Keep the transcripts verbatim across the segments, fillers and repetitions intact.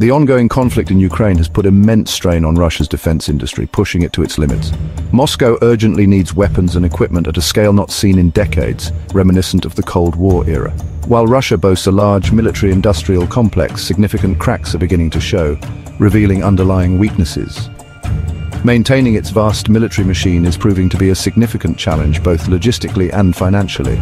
The ongoing conflict in Ukraine has put immense strain on Russia's defense industry, pushing it to its limits. Moscow urgently needs weapons and equipment at a scale not seen in decades, reminiscent of the Cold War era. While Russia boasts a large military-industrial complex, significant cracks are beginning to show, revealing underlying weaknesses. Maintaining its vast military machine is proving to be a significant challenge, both logistically and financially.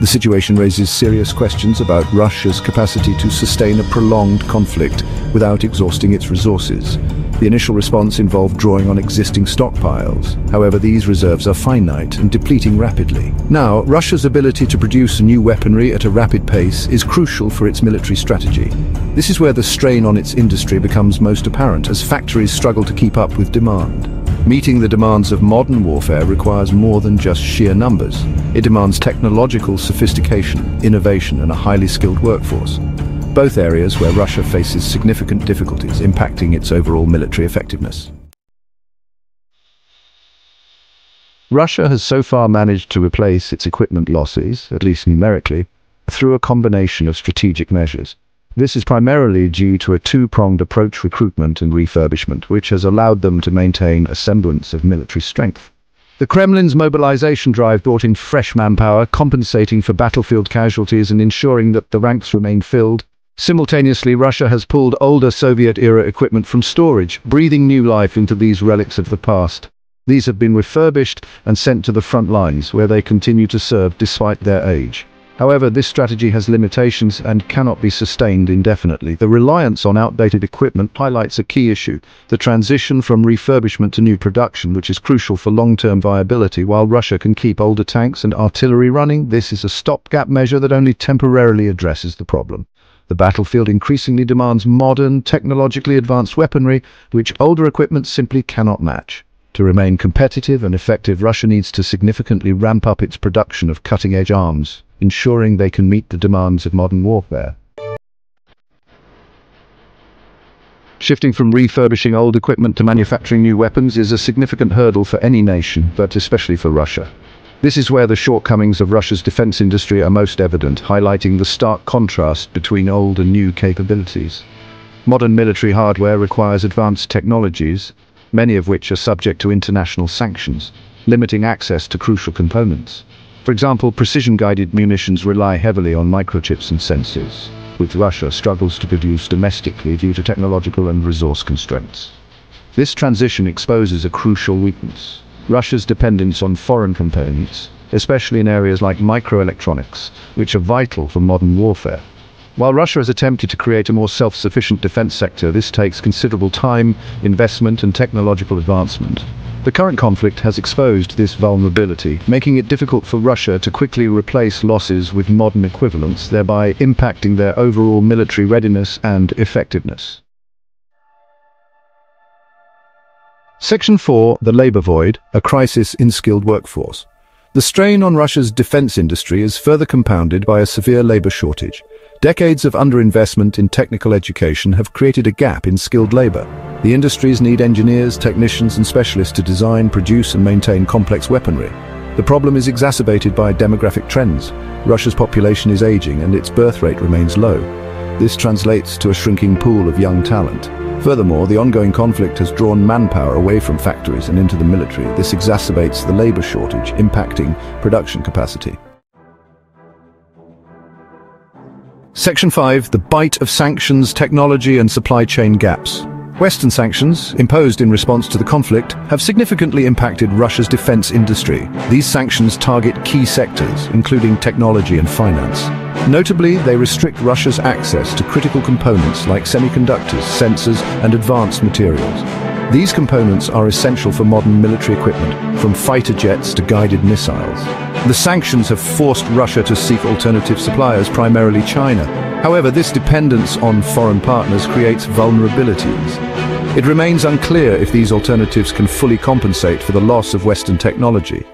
The situation raises serious questions about Russia's capacity to sustain a prolonged conflict without exhausting its resources. The initial response involved drawing on existing stockpiles. However, these reserves are finite and depleting rapidly. Now, Russia's ability to produce new weaponry at a rapid pace is crucial for its military strategy. This is where the strain on its industry becomes most apparent, as factories struggle to keep up with demand. Meeting the demands of modern warfare requires more than just sheer numbers. It demands technological sophistication, innovation, and a highly skilled workforce, both areas where Russia faces significant difficulties impacting its overall military effectiveness. Russia has so far managed to replace its equipment losses, at least numerically, through a combination of strategic measures. This is primarily due to a two-pronged approach: recruitment and refurbishment, which has allowed them to maintain a semblance of military strength. The Kremlin's mobilization drive brought in fresh manpower, compensating for battlefield casualties and ensuring that the ranks remain filled. Simultaneously, Russia has pulled older Soviet-era equipment from storage, breathing new life into these relics of the past. These have been refurbished and sent to the front lines, where they continue to serve despite their age. However, this strategy has limitations and cannot be sustained indefinitely. The reliance on outdated equipment highlights a key issue: the transition from refurbishment to new production, which is crucial for long-term viability. While Russia can keep older tanks and artillery running, this is a stopgap measure that only temporarily addresses the problem. The battlefield increasingly demands modern, technologically advanced weaponry, which older equipment simply cannot match. To remain competitive and effective, Russia needs to significantly ramp up its production of cutting-edge arms, ensuring they can meet the demands of modern warfare. Shifting from refurbishing old equipment to manufacturing new weapons is a significant hurdle for any nation, but especially for Russia. This is where the shortcomings of Russia's defense industry are most evident, highlighting the stark contrast between old and new capabilities. Modern military hardware requires advanced technologies, many of which are subject to international sanctions, limiting access to crucial components. For example, precision-guided munitions rely heavily on microchips and sensors, which Russia struggles to produce domestically due to technological and resource constraints. This transition exposes a crucial weakness: Russia's dependence on foreign components, especially in areas like microelectronics, which are vital for modern warfare. While Russia has attempted to create a more self-sufficient defense sector, this takes considerable time, investment, and technological advancement. The current conflict has exposed this vulnerability, making it difficult for Russia to quickly replace losses with modern equivalents, thereby impacting their overall military readiness and effectiveness. Section four. The labor void: a crisis in skilled workforce. The strain on Russia's defense industry is further compounded by a severe labor shortage. Decades of underinvestment in technical education have created a gap in skilled labor. The industries need engineers, technicians, and specialists to design, produce, and maintain complex weaponry. The problem is exacerbated by demographic trends. Russia's population is aging and its birth rate remains low. This translates to a shrinking pool of young talent. Furthermore, the ongoing conflict has drawn manpower away from factories and into the military. This exacerbates the labor shortage, impacting production capacity. Section five. The bite of sanctions, technology, and supply chain gaps. Western sanctions, imposed in response to the conflict, have significantly impacted Russia's defense industry. These sanctions target key sectors, including technology and finance. Notably, they restrict Russia's access to critical components like semiconductors, sensors, and advanced materials. These components are essential for modern military equipment, from fighter jets to guided missiles. The sanctions have forced Russia to seek alternative suppliers, primarily China. However, this dependence on foreign partners creates vulnerabilities. It remains unclear if these alternatives can fully compensate for the loss of Western technology.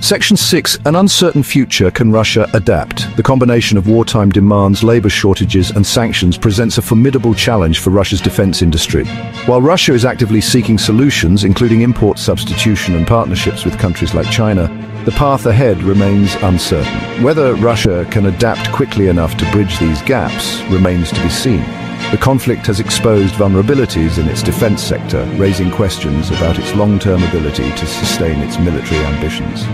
Section six. An uncertain future: can Russia adapt? The combination of wartime demands, labor shortages, and sanctions presents a formidable challenge for Russia's defense industry. While Russia is actively seeking solutions, including import substitution and partnerships with countries like China, the The path ahead remains uncertain. Whether Russia can adapt quickly enough to bridge these gaps remains to be seen. The conflict has exposed vulnerabilities in its defense sector, raising questions about its long-term ability to sustain its military ambitions.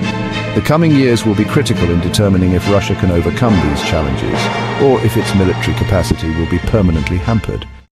The coming years will be critical in determining if Russia can overcome these challenges, or if its military capacity will be permanently hampered.